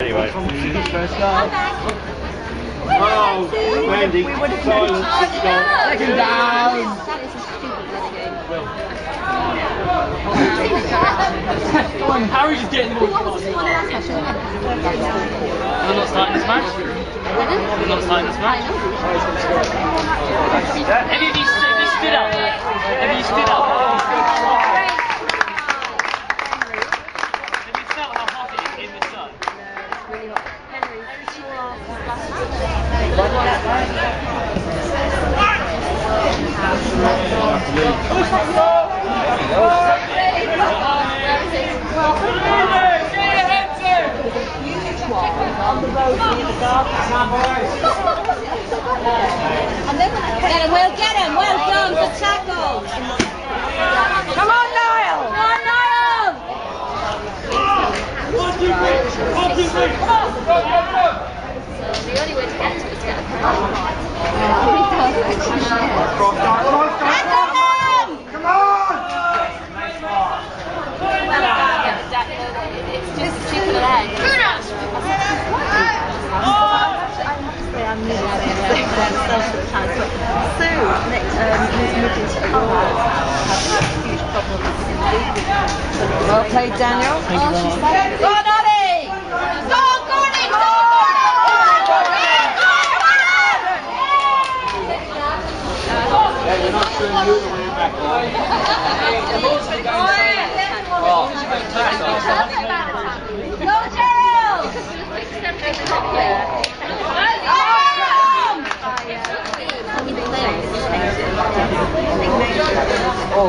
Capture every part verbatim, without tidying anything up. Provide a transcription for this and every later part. Anyway. Oh, Wendy, silence, sit down. Second down. That is a stupid letting go. Harry's just getting the ball. We're not starting this match. We're not starting this match. Have you stood up? Have you stood up? We'll get him. Well done, the tackle. Come on, Niall. Come on, Niall. One, two, three. One, two, three. Come on. So the only way to get to it is get a pass. Well played, Daniel. Thank you very much. Go on, Ollie! Go on, Gordy! Go on, Gordy! Go on, Gerald! Come on, Alice Smith! Go, Gerald! Go, Gerald! Go, Gerald!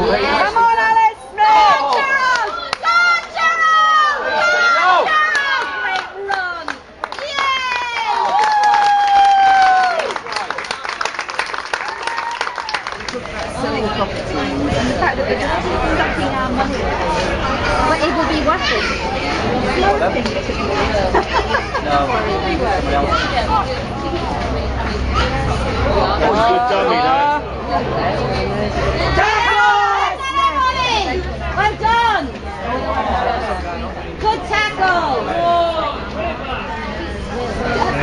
Great run! Yay! Selling profit time. The fact that we're sucking our money, but it will be worth it. No, I think it should be worth it. No, no, no. Well done! Good tackle! Tackle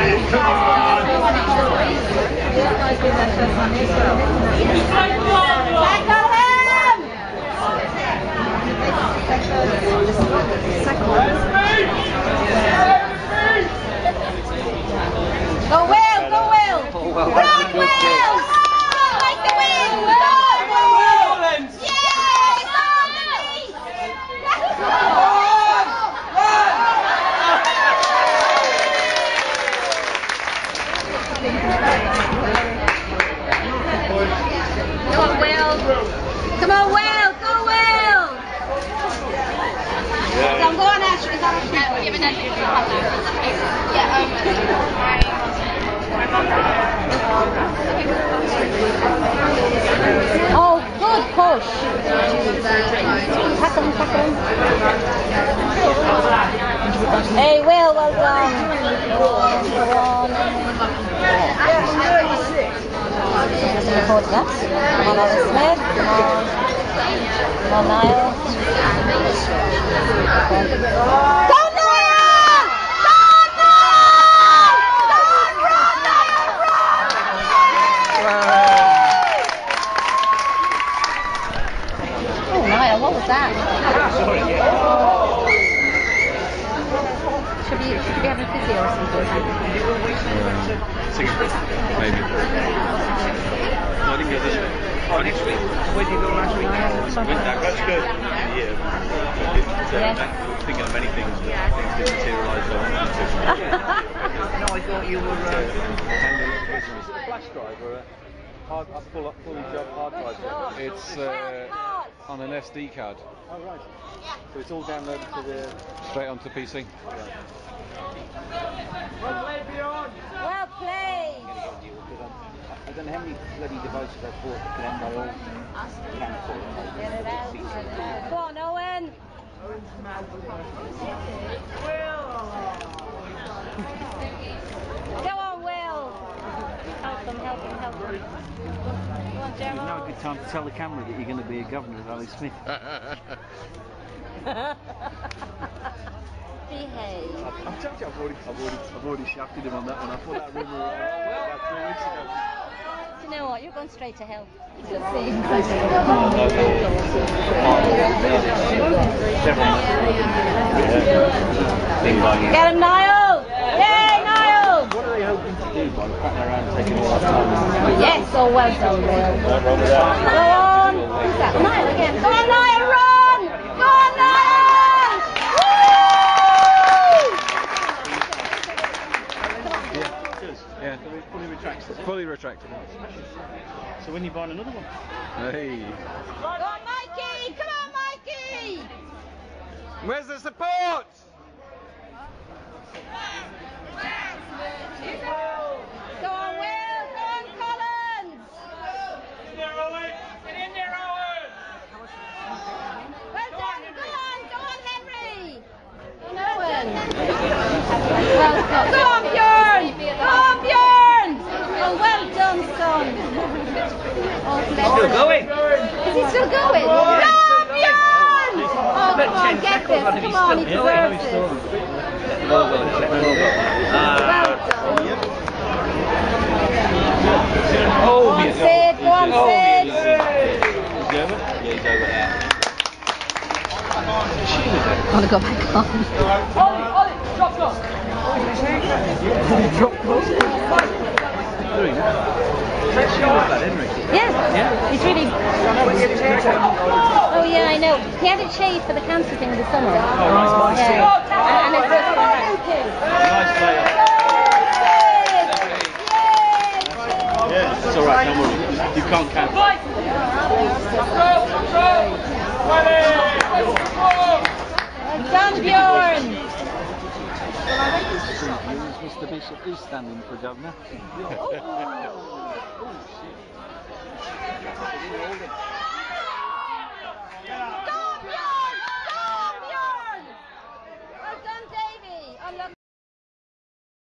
him! Go Will! Go Will! Go on, Will! Make the win! Go Will! Come on, Will! Go, Will! Yeah. So I'm going after it. Yeah, we're giving it to you. Yeah, um, right. Oh, good push! Tackle him, tackle him. Hey, Will, well done. Go on, go on. Come on, Alice Smith. Come on. Come on, Niall. Go, Niall! Go, Niall! Go on, run, Niall, run! Yay! Oh, Niall, what was that? Should we, should we be having physio or something? Maybe. Oh, next week? Where did you go last week? That's good. Yeah. I'm thinking of many things, but things didn't materialise. No, I thought you were... Is it a flash drive or a hard, a full, fully job hard drive? It's uh, on an S D card. Oh, right. So it's all downloaded to the... Straight onto P C. Well played, Bjorn! Well played! I don't know how many bloody devices I bought that can have my own camcorder. Go on, Owen! Owen's mad. Will! Go on, Will! Help them, help them, help them. Go on, Gerald. It's now a good time to tell the camera that you're going to be a governor of Alice Smith. okay. I'm telling you, I've already, I've already, I've already shafted him on that one. I thought that rumor was about three weeks ago. Do you know what? You're going straight to hell. It's a thing. Get him, Niall! Yay, Niall! What are they hoping to do by patting around and taking all that time? Yes, all well done, Niall. Go on! Who's that? Niall again. Go on, Niall! Yeah, fully retracted. Fully retracted. So when you buy another one? Hey. Come on, Mikey! Come on, Mikey! Where's the support? Go on, Will! Go on, Collins! Get in there, Owen! Get in there, Owen! Well done! Go on! Go on, Henry! Go on, Owen! Well, go on, Björn! Go on, Björn! Oh, well done, son. Oh, still going. Is he still going? Go on, Björn! Oh, come on, get this. Come on, he's worth it. Well done. Go on, Sid. Go on, Sid. Is he over? Yeah, he's over there. I want to go back on. Ollie, Ollie, drop it off. Yeah. Yeah, he's really. Oh yeah, I know. He had it shaved for the cancer thing in the summer. Oh, nice one. Yeah. And it's a nice. Yeah, it's all right. Don't worry. You can't count. Well done, Björn. Mister Bishop is standing for governor.